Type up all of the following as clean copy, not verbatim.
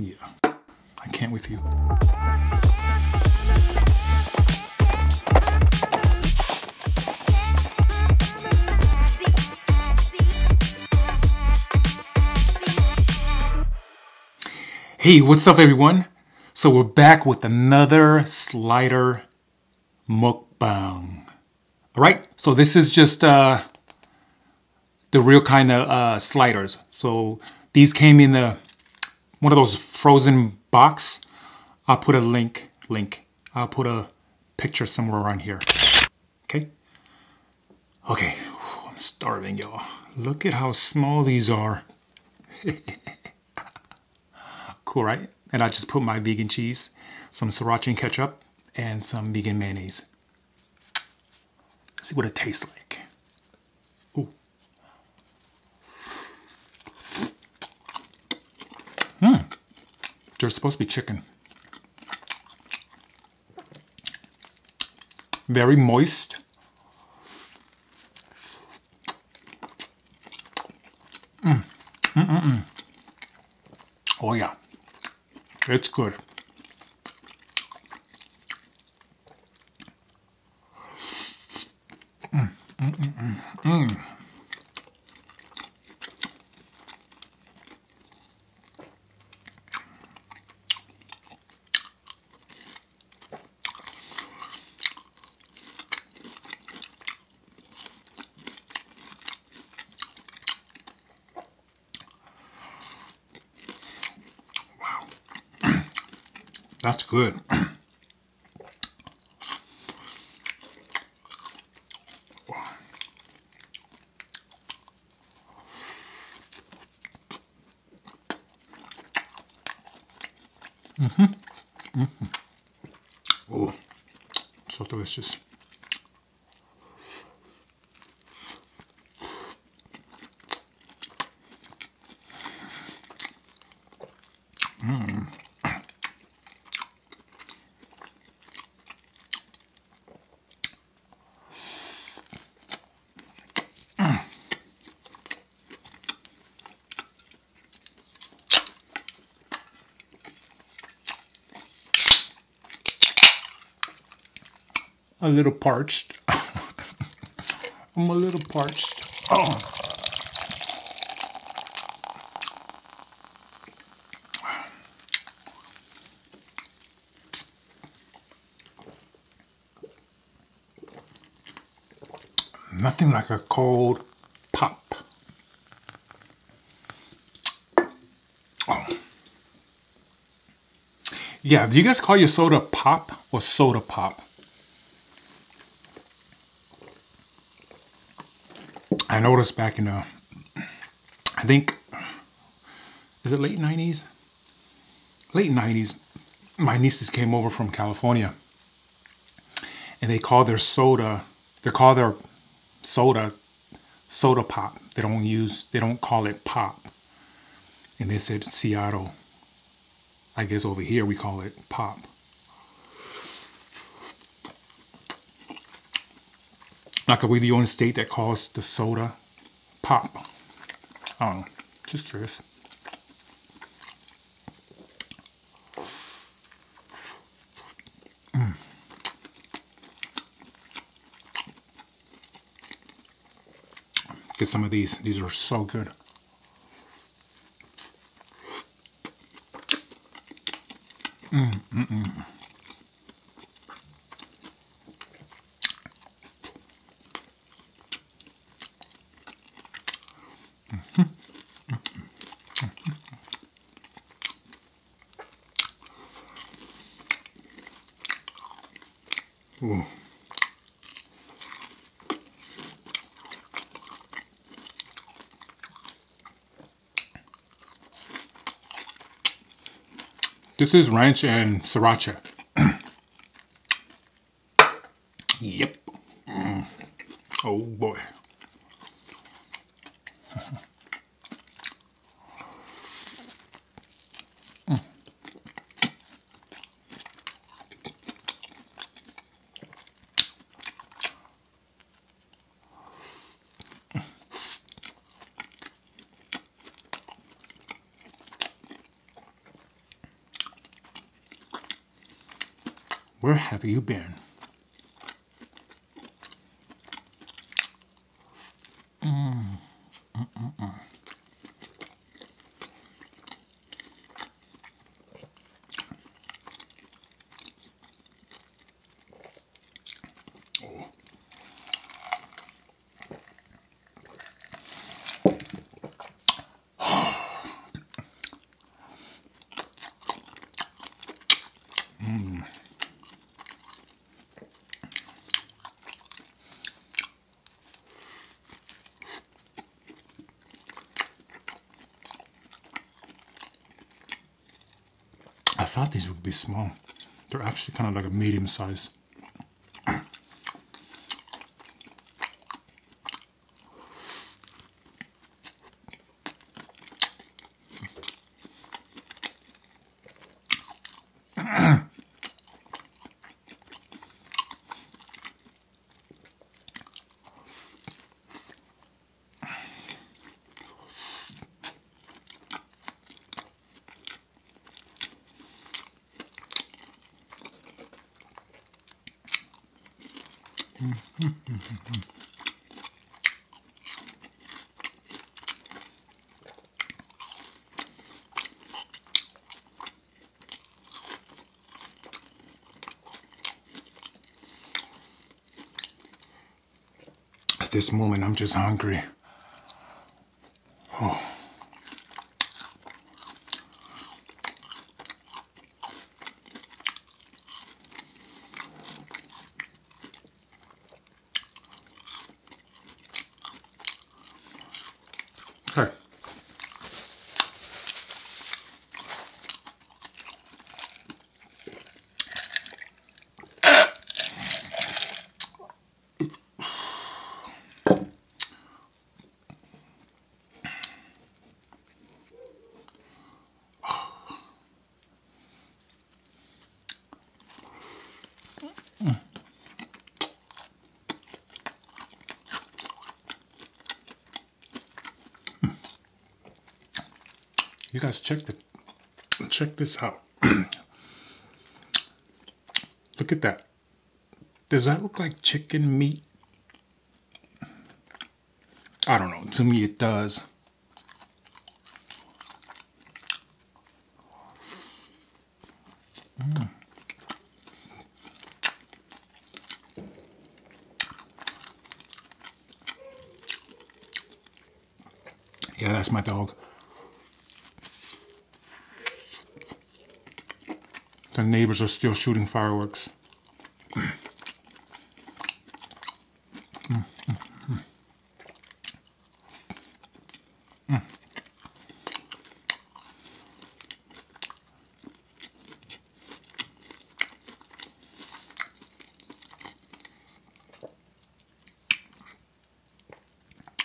Yeah, I can't with you. Hey, what's up everyone? So we're back with another slider mukbang. All right, so this is just the real kind of sliders. So these came in one of those frozen box. I'll put a link. I'll put a picture somewhere around here. Okay. Okay, whew, I'm starving, y'all. Look at how small these are. Cool, right? And I just put my vegan cheese, some sriracha and ketchup, and some vegan mayonnaise. Let's see what it tastes like. Ooh. There's supposed to be chicken. Very moist. Oh yeah. It's good. That's good. Oh, so delicious. A little parched. I'm a little parched. Oh. Nothing like a cold pop. Oh. Yeah, do you guys call your soda pop or soda pop? I noticed back in the, I think, is it late 90s? Late 90s, my nieces came over from California and they call their soda, soda pop. They don't call it pop. And they said Seattle. I guess over here we call it pop. Like, are we the only state that calls the soda pop? I don't know. Just curious. Get some of these. These are so good. Ooh. This is ranch and sriracha. Yep. Oh boy. Where have you been? I thought these would be small. They're actually kind of like a medium size. At this moment, I'm just hungry. Oh. Okay. You guys check this out. Look at that. Does that look like chicken meat? I don't know, to me it does. Yeah, that's my dog. The neighbors are still shooting fireworks.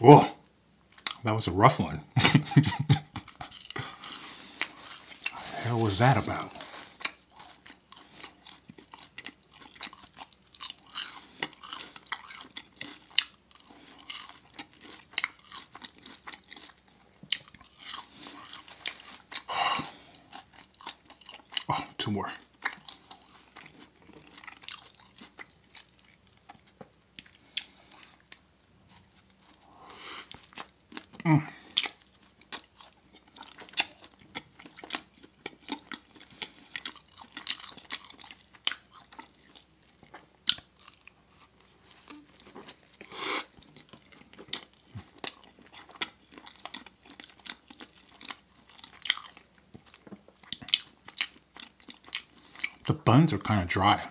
Whoa, that was a rough one. What the hell was that about? More. The buns are kind of dry.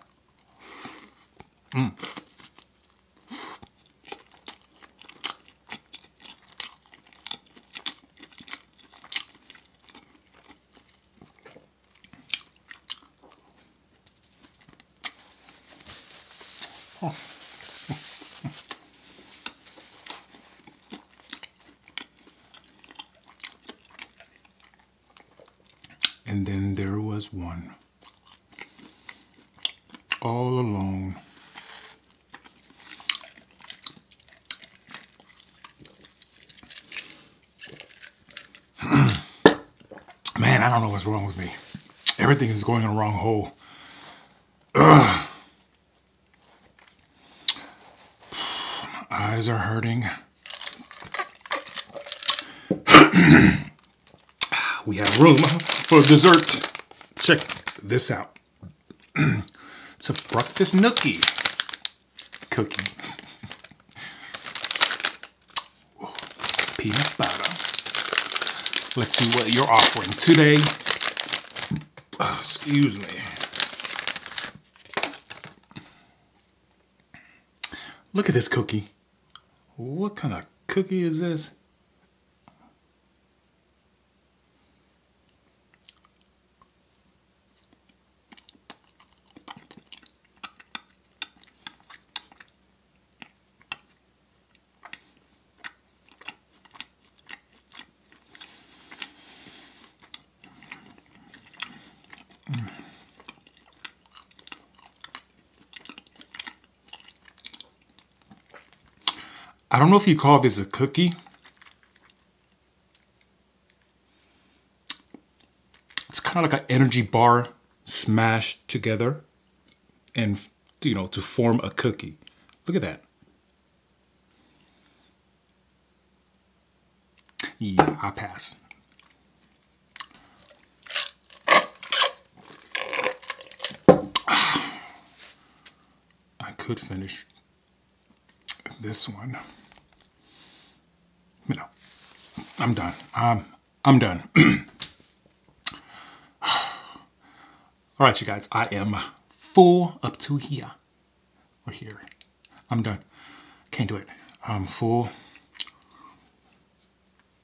Oh. And then there was one. All alone. Man, I don't know what's wrong with me. Everything is going in the wrong hole. Ugh. My eyes are hurting. We have room for dessert. Check this out. It's a breakfast nookie cookie. Whoa. Peanut butter. Let's see what you're offering today. Oh, excuse me. Look at this cookie. What kind of cookie is this? I don't know if you call this a cookie. It's kind of like an energy bar smashed together and, you know, to form a cookie. Look at that. Yeah, I pass. I could finish this one. No, I'm done. I'm done. All right, you guys, I am full up to here. Or here. I'm done. Can't do it. I'm full.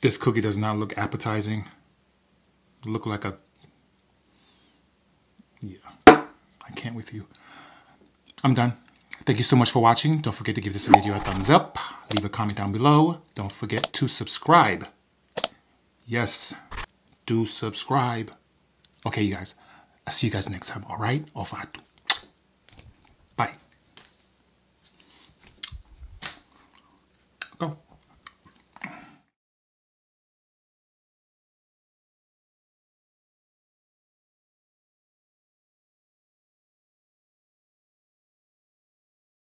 This cookie does not look appetizing. Look like a... Yeah. I can't with you. I'm done. Thank you so much for watching. Don't forget to give this video a thumbs up. Leave a comment down below. Don't forget to subscribe. Yes, do subscribe. Okay, you guys. I'll see you guys next time, all right? Au revoir.